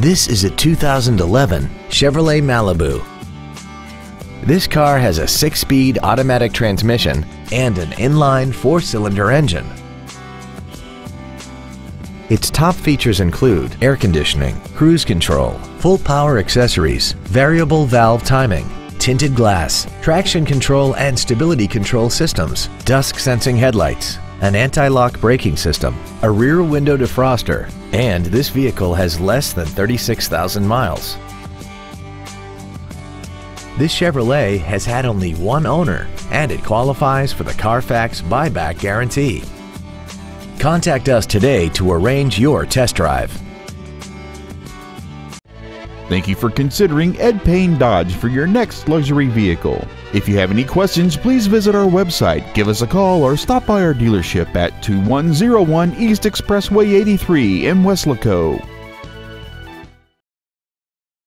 This is a 2011 Chevrolet Malibu. This car has a 6-speed automatic transmission and an inline 4-cylinder engine. Its top features include air conditioning, cruise control, full power accessories, variable valve timing, tinted glass, traction control and stability control systems, dusk sensing headlights, an anti-lock braking system, a rear window defroster, and this vehicle has less than 36,000 miles. This Chevrolet has had only one owner and it qualifies for the Carfax buyback guarantee. Contact us today to arrange your test drive. Thank you for considering Ed Payne Dodge for your next luxury vehicle. If you have any questions, please visit our website, give us a call, or stop by our dealership at 2101 East Expressway 83 in Weslaco.